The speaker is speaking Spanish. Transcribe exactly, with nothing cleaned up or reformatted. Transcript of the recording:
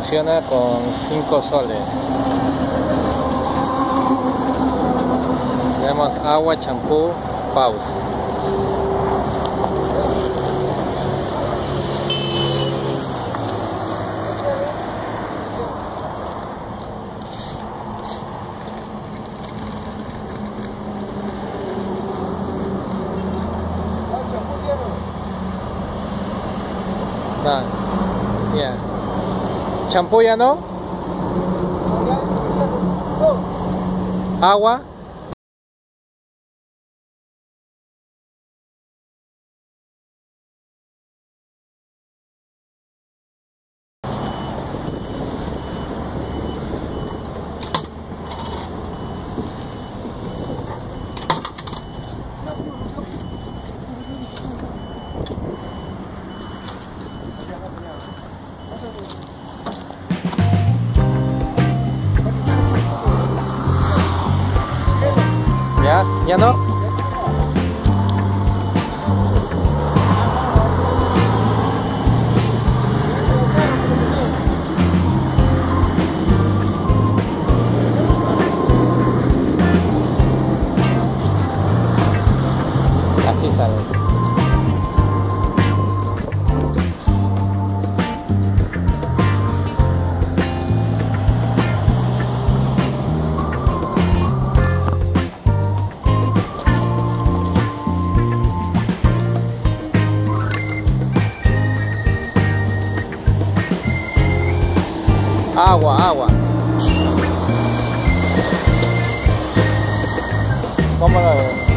funciona con cinco soles. Tenemos agua, champú, pausa. No, yeah. Champú ya no. Agua. Ya, ya no. Así sale. Agua, agua. ¿Cómo la ves?